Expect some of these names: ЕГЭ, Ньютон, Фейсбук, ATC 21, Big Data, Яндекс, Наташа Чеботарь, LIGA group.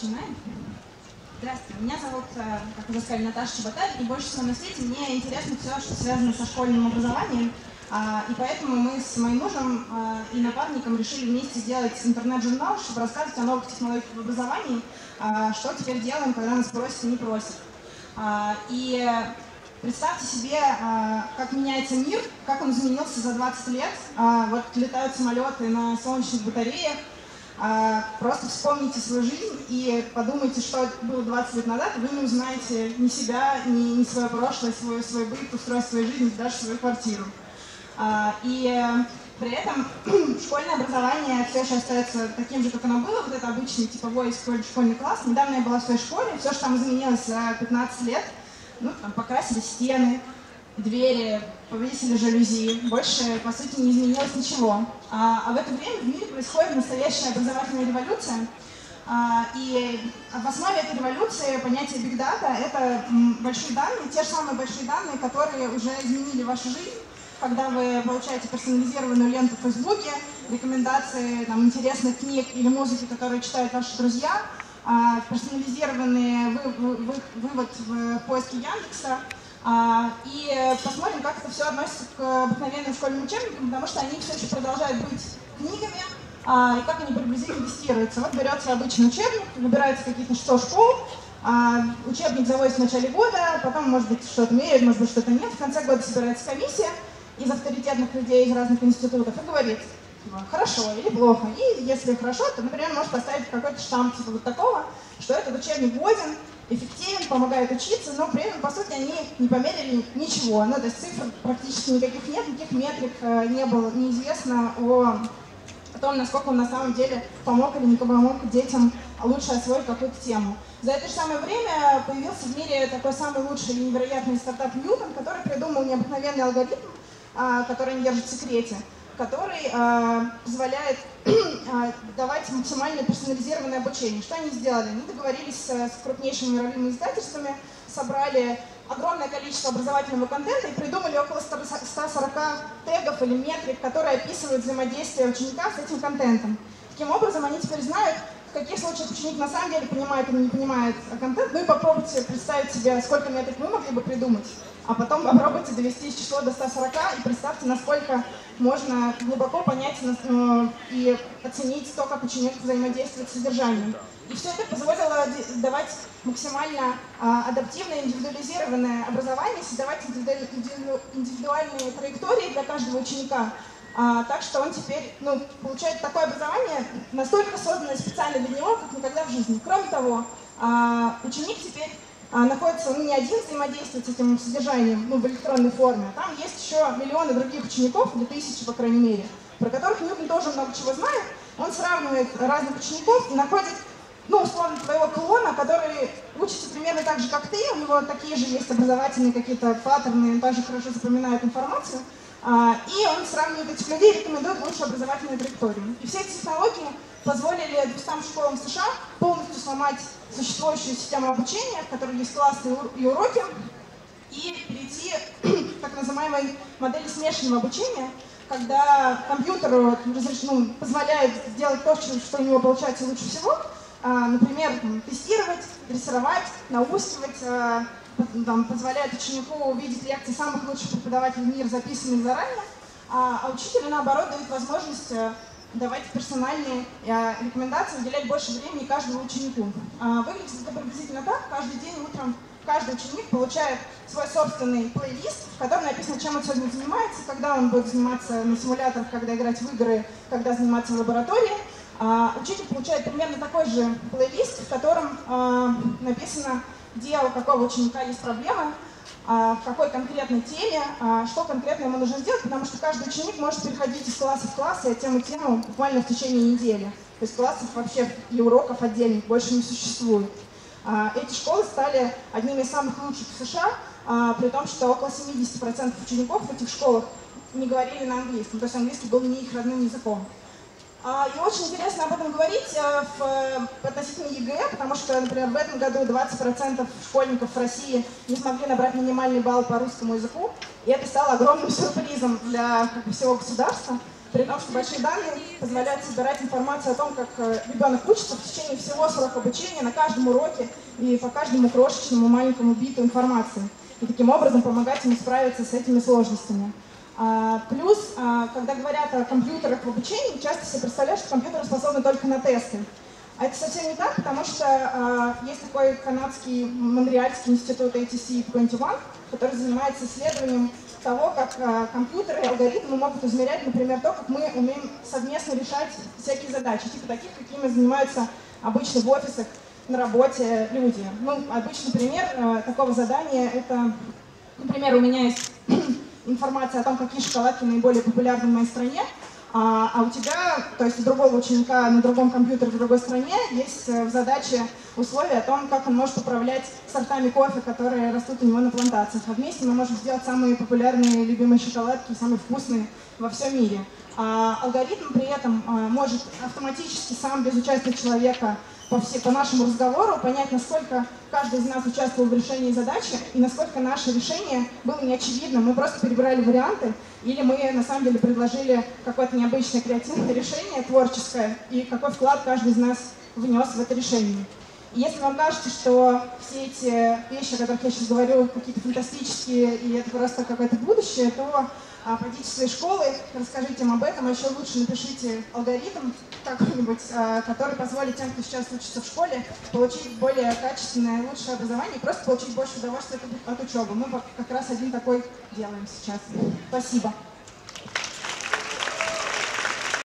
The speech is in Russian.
Начинаем. Здравствуйте, меня зовут, как уже сказали, Наташа Чеботарь, и больше всего на свете мне интересно все, что связано со школьным образованием, и поэтому мы с моим мужем и напарником решили вместе сделать интернет-журнал, чтобы рассказывать о новых технологиях в образовании, что теперь делаем, когда нас просят и не просят. И представьте себе, как меняется мир, как он изменился за 20 лет. Вот летают самолеты на солнечных батареях. Просто вспомните свою жизнь и подумайте, что было 20 лет назад, и вы не узнаете ни себя, ни свое прошлое, свой быт, устройство своей жизни, даже свою квартиру. И при этом школьное образование все еще остается таким же, как оно было, вот это обычный типовой школьный класс. Недавно я была в своей школе, все, что там изменилось за 15 лет, ну, там покрасили стены, двери, повесили жалюзи. Больше, по сути, не изменилось ничего. А в это время в мире происходит настоящая образовательная революция. И в основе этой революции понятие Big Data — это большие данные, те же самые большие данные, которые уже изменили вашу жизнь, когда вы получаете персонализированную ленту в Фейсбуке, рекомендации там, интересных книг или музыки, которые читают ваши друзья, персонализированный вывод в поиске Яндекса. И посмотрим, как это все относится к обыкновенным школьным учебникам, потому что они все еще продолжают быть книгами, и как они приблизительно тестируются. Вот берется обычный учебник, выбирается какие-то 100 школ, учебник заводится в начале года, потом, может быть, что-то меряют, может быть, что-то нет. В конце года собирается комиссия из авторитетных людей из разных институтов и говорит, хорошо или плохо. И если хорошо, то, например, может поставить какой-то штамп типа вот такого, что этот учебник годен, эффективен, помогает учиться, но при этом, по сути, они не померили ничего. Ну, то есть цифр практически никаких нет, никаких метрик не было, неизвестно о том, насколько он на самом деле помог или не помог детям лучше освоить какую-то тему. За это же самое время появился в мире такой самый лучший и невероятный стартап Ньютон, который придумал необыкновенный алгоритм, который не держит в секрете, который позволяет давать максимально персонализированное обучение. Что они сделали? Они договорились с крупнейшими мировыми издательствами, собрали огромное количество образовательного контента и придумали около 140 тегов или метрик, которые описывают взаимодействие ученика с этим контентом. Таким образом, они теперь знают, в каких случаях ученик на самом деле понимает или не понимает контент. Ну и попробуйте представить себе, сколько метрик вы могли бы придумать, а потом попробуйте довести число до 140 и представьте, насколько можно глубоко понять и оценить то, как ученик взаимодействует с содержанием. И все это позволило давать максимально адаптивное, индивидуализированное образование, создавать индивидуальные траектории для каждого ученика. Так что он теперь получает такое образование, настолько созданное специально для него, как никогда в жизни. Кроме того, ученик теперь находится, он не один взаимодействует с этим содержанием в электронной форме, а там есть еще миллионы других учеников, или тысячи, по крайней мере, про которых Ньютон тоже много чего знает. Он сравнивает разных учеников и находит, условно, твоего клона, который учится примерно так же, как ты, у него такие же есть образовательные какие-то паттерны, он также хорошо запоминает информацию. И он сравнивает этих людей и рекомендует лучшую образовательную траекторию. И все эти технологии позволили 200 школам США полностью сломать существующую систему обучения, в которой есть классы и уроки, и перейти к так называемой модели смешанного обучения, когда компьютеру позволяет сделать то, что у него получается лучше всего, например, тестировать, дрессировать, наускивать, позволяет ученику увидеть лекции самых лучших преподавателей мира, записанных заранее, а учителю, наоборот, дают возможность давать персональные рекомендации, уделять больше времени каждому ученику. Выглядит это приблизительно так. Каждый день утром каждый ученик получает свой собственный плейлист, в котором написано, чем он сегодня занимается, когда он будет заниматься на симуляторах, когда играть в игры, когда заниматься в лаборатории. Учитель получает примерно такой же плейлист, в котором написано, где у какого ученика есть проблемы, в какой конкретной теме, что конкретно ему нужно сделать, потому что каждый ученик может переходить из класса в класс и от темы к тему буквально в течение недели. То есть классов вообще и уроков отдельных больше не существует. Эти школы стали одними из самых лучших в США, при том, что около 70% учеников в этих школах не говорили на английском, то есть английский был не их родным языком. И очень интересно об этом говорить относительно ЕГЭ, потому что, например, в этом году 20% школьников России не смогли набрать минимальный балл по русскому языку, и это стало огромным сюрпризом для всего государства. при том, что большие данные позволяют собирать информацию о том, как ребенок учится в течение всего срока обучения, на каждом уроке и по каждому крошечному маленькому биту информации. И таким образом помогать ему справиться с этими сложностями. Плюс, когда говорят о компьютерах в обучении, часто себе представляют, что компьютеры способны только на тесты. А это совсем не так, потому что есть такой канадский монреальский институт ATC 21, который занимается исследованием того, как компьютеры и алгоритмы могут измерять, например, то, как мы умеем совместно решать всякие задачи, типа таких, какими занимаются обычно в офисах, на работе люди. Ну, обычный пример такого задания — это, например, у меня есть информация о том, какие шоколадки наиболее популярны в моей стране, а у тебя, то есть у другого ученика на другом компьютере в другой стране, есть в задаче условия о том, как он может управлять сортами кофе, которые растут у него на плантациях. А вместе мы можем сделать самые популярные любимые шоколадки, самые вкусные во всем мире. Алгоритм при этом может автоматически сам, без участия человека, по нашему разговору понять, насколько каждый из нас участвовал в решении задачи и насколько наше решение было неочевидно. Мы просто перебирали варианты или мы на самом деле предложили какое-то необычное креативное решение, творческое, и какой вклад каждый из нас внес в это решение. И если вам кажется, что все эти вещи, о которых я сейчас говорю, какие-то фантастические и это просто какое-то будущее, то пойдите в свои школы, расскажите им об этом, а еще лучше напишите алгоритм какой-нибудь, который позволит тем, кто сейчас учится в школе, получить более качественное, лучшее образование и просто получить больше удовольствия от учебы. Мы как раз один такой делаем сейчас. Спасибо.